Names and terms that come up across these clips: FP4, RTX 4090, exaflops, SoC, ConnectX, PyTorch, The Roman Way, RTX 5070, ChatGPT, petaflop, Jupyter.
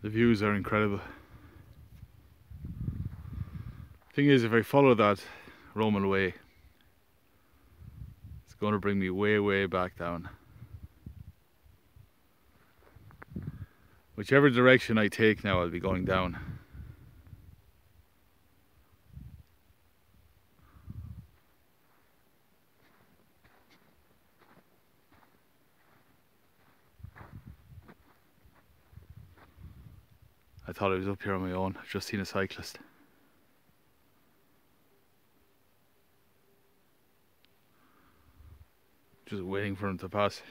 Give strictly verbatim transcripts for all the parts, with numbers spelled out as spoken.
The views are incredible. Thing is, if I follow that Roman way, it's going to bring me way, way back down. Whichever direction I take now, I'll be going down. I thought I was up here on my own. I've just seen a cyclist. Just waiting for him to pass.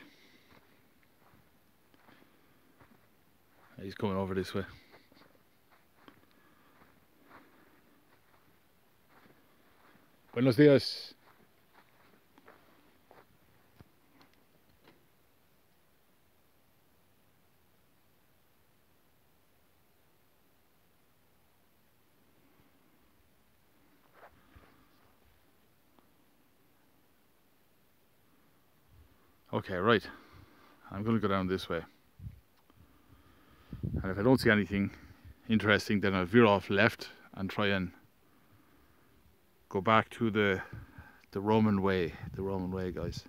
He's coming over this way. Buenos dias. Okay, right, I'm going to go down this way, and if I don't see anything interesting, then I'll veer off left and try and go back to the the Roman way, the Roman way, guys.